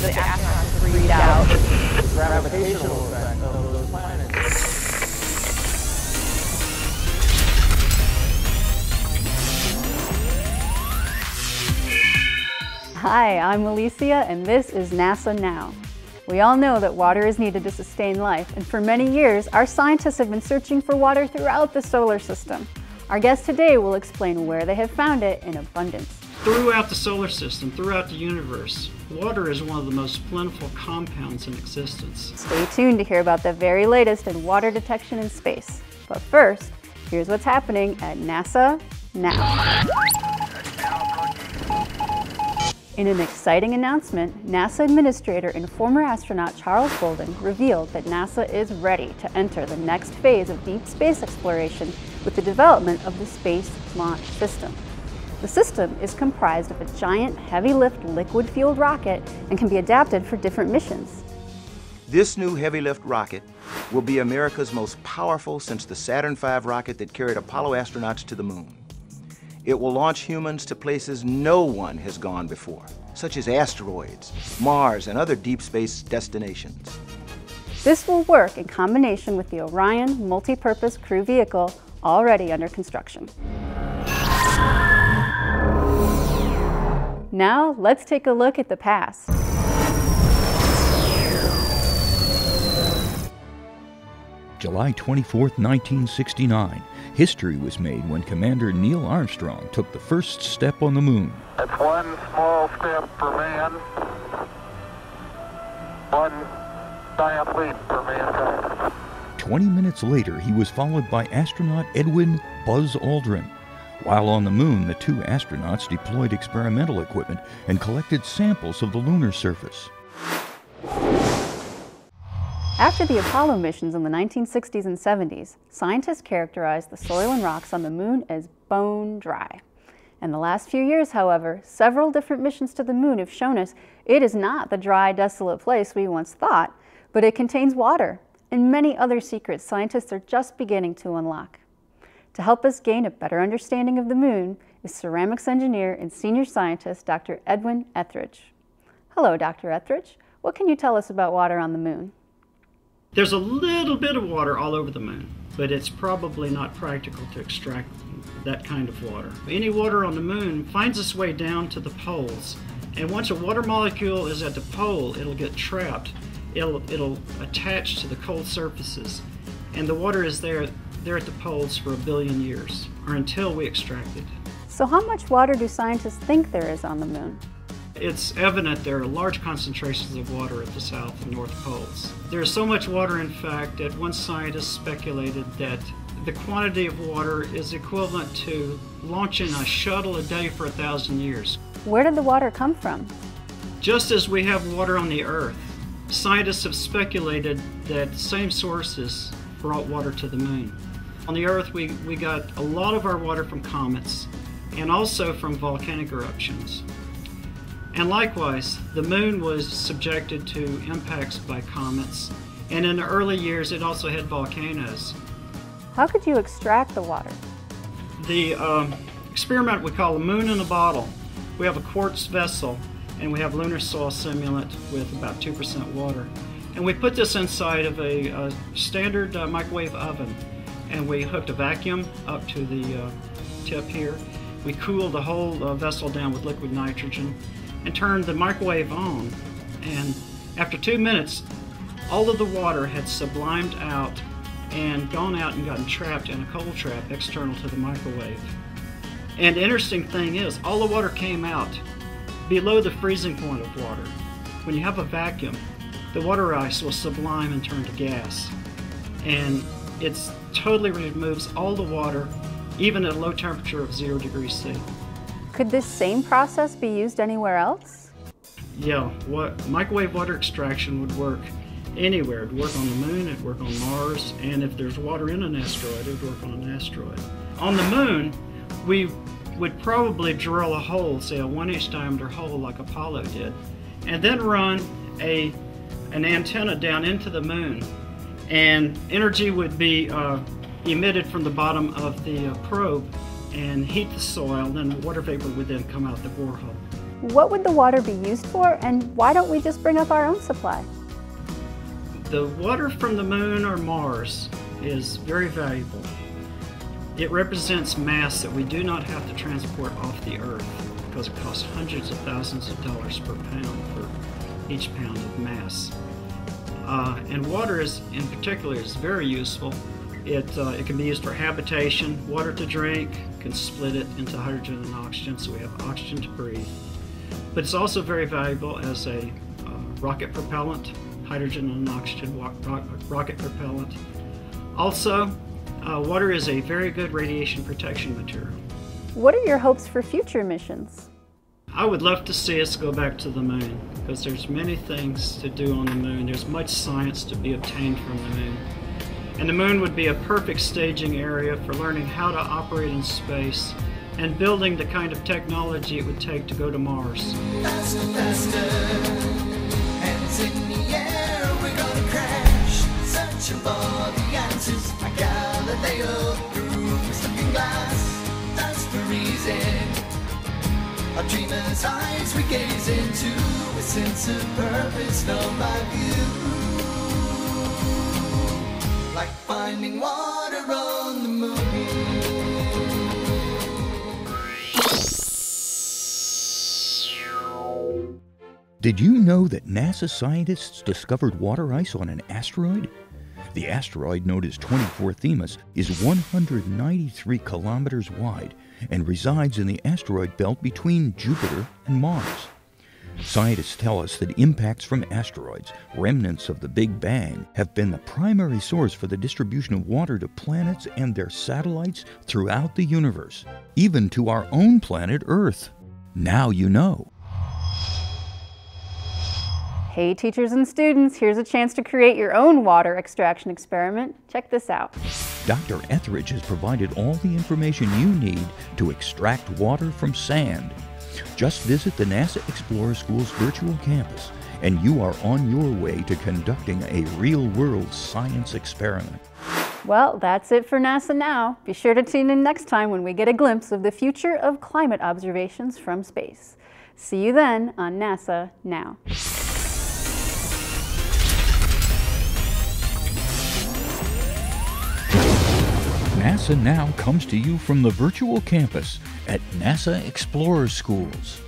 the astronauts read out the gravitational effect of those planets. Hi, I'm Alicia, and this is NASA Now. We all know that water is needed to sustain life, and for many years, our scientists have been searching for water throughout the solar system. Our guests today will explain where they have found it in abundance. Throughout the solar system, throughout the universe, water is one of the most plentiful compounds in existence. Stay tuned to hear about the very latest in water detection in space. But first, here's what's happening at NASA Now. In an exciting announcement, NASA Administrator and former astronaut Charles Bolden revealed that NASA is ready to enter the next phase of deep space exploration with the development of the Space Launch System. The system is comprised of a giant, heavy-lift, liquid-fueled rocket and can be adapted for different missions. This new heavy-lift rocket will be America's most powerful since the Saturn V rocket that carried Apollo astronauts to the moon. It will launch humans to places no one has gone before, such as asteroids, Mars, and other deep space destinations. This will work in combination with the Orion multipurpose crew vehicle already under construction. Now, let's take a look at the past. July 24, 1969, history was made when Commander Neil Armstrong took the first step on the moon. That's one small step for man, one giant leap for mankind. 20 minutes later, he was followed by astronaut Edwin Buzz Aldrin. While on the moon, the two astronauts deployed experimental equipment and collected samples of the lunar surface. After the Apollo missions in the 1960s and 70s, scientists characterized the soil and rocks on the moon as bone dry. In the last few years, however, several different missions to the moon have shown us it is not the dry, desolate place we once thought, but it contains water and many other secrets scientists are just beginning to unlock. To help us gain a better understanding of the moon is ceramics engineer and senior scientist Dr. Edwin Etheridge. Hello, Dr. Etheridge. What can you tell us about water on the moon? There's a little bit of water all over the moon, but it's probably not practical to extract that kind of water. Any water on the moon finds its way down to the poles, and once a water molecule is at the pole, it'll get trapped. It'll attach to the cold surfaces, and the water is there at the poles for a billion years, or until we extract it. So how much water do scientists think there is on the moon? It's evident there are large concentrations of water at the South and North Poles. There is so much water, in fact, that one scientist speculated that the quantity of water is equivalent to launching a shuttle a day for 1,000 years. Where did the water come from? Just as we have water on the Earth, scientists have speculated that same sources brought water to the moon. On the Earth, we got a lot of our water from comets and also from volcanic eruptions. And likewise, the moon was subjected to impacts by comets, and in the early years it also had volcanoes. How could you extract the water? The experiment we call the moon in a bottle. We have a quartz vessel, and we have lunar soil simulant with about 2% water. And we put this inside of a standard microwave oven, and we hooked a vacuum up to the tip here. We cooled the whole vessel down with liquid nitrogen, and turned the microwave on, and after 2 minutes all of the water had sublimed out and gone out and gotten trapped in a cold trap external to the microwave. And the interesting thing is, all the water came out below the freezing point of water. When you have a vacuum, the water ice will sublime and turn to gas, and it totally removes all the water, even at a low temperature of 0°C. Could this same process be used anywhere else? Yeah, what microwave water extraction would work anywhere. It would work on the moon, it would work on Mars, and if there's water in an asteroid, it would work on an asteroid. On the moon, we would probably drill a hole, say a 1-inch diameter hole like Apollo did, and then run an antenna down into the moon, and energy would be emitted from the bottom of the probe and heat the soil, then water vapor would then come out the borehole. What would the water be used for, and why don't we just bring up our own supply? The water from the moon or Mars is very valuable. It represents mass that we do not have to transport off the Earth because it costs hundreds of thousands of dollars per pound for each pound of mass. And water is, in particular, is very useful. It can be used for habitation, water to drink, can split it into hydrogen and oxygen, so we have oxygen to breathe. But it's also very valuable as a rocket propellant, hydrogen and oxygen rocket propellant. Also, water is a very good radiation protection material. What are your hopes for future missions? I would love to see us go back to the moon, because there's many things to do on the moon. There's much science to be obtained from the moon. And the moon would be a perfect staging area for learning how to operate in space and building the kind of technology it would take to go to Mars. Faster, faster, hands in the air, we're gonna crash, searching for the answers. My Galileo through his looking glass, that's the reason. Our dreamers' eyes we gaze into, a sense of purpose known by view. Like finding water on the moon. Did you know that NASA scientists discovered water ice on an asteroid? The asteroid, known as 24 Themis, is 193 kilometers wide and resides in the asteroid belt between Jupiter and Mars. Scientists tell us that impacts from asteroids, remnants of the Big Bang, have been the primary source for the distribution of water to planets and their satellites throughout the universe, even to our own planet Earth. Now you know. Hey teachers and students, here's a chance to create your own water extraction experiment. Check this out. Dr. Etheridge has provided all the information you need to extract water from sand. Just visit the NASA Explorer Schools virtual campus, and you are on your way to conducting a real-world science experiment. Well, that's it for NASA Now. Be sure to tune in next time when we get a glimpse of the future of climate observations from space. See you then on NASA Now. NASA Now comes to you from the virtual campus at NASA Explorer Schools.